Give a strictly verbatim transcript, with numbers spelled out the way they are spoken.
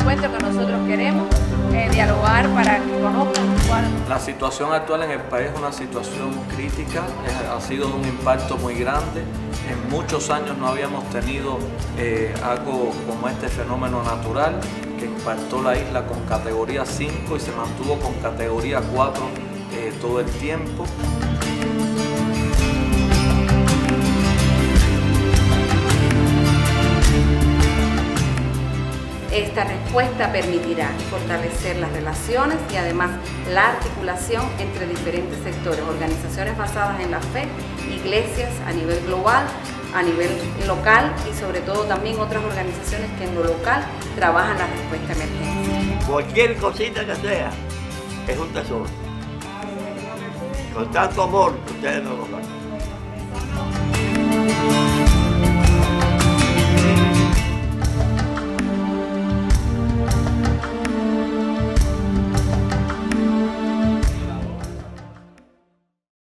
encuentro que nosotros queremos eh, dialogar para que conozcan cuál. La situación actual en el país es una situación crítica, es, ha sido de un impacto muy grande. En muchos años no habíamos tenido eh, algo como este fenómeno natural que impactó la isla con categoría cinco y se mantuvo con categoría cuatro eh, todo el tiempo. Esta respuesta permitirá fortalecer las relaciones y además la articulación entre diferentes sectores, organizaciones basadas en la fe, iglesias a nivel global, a nivel local y sobre todo también otras organizaciones que en lo local trabajan la respuesta emergente. Cualquier cosita que sea es un tesoro. Con tanto amor ustedes no lo dan.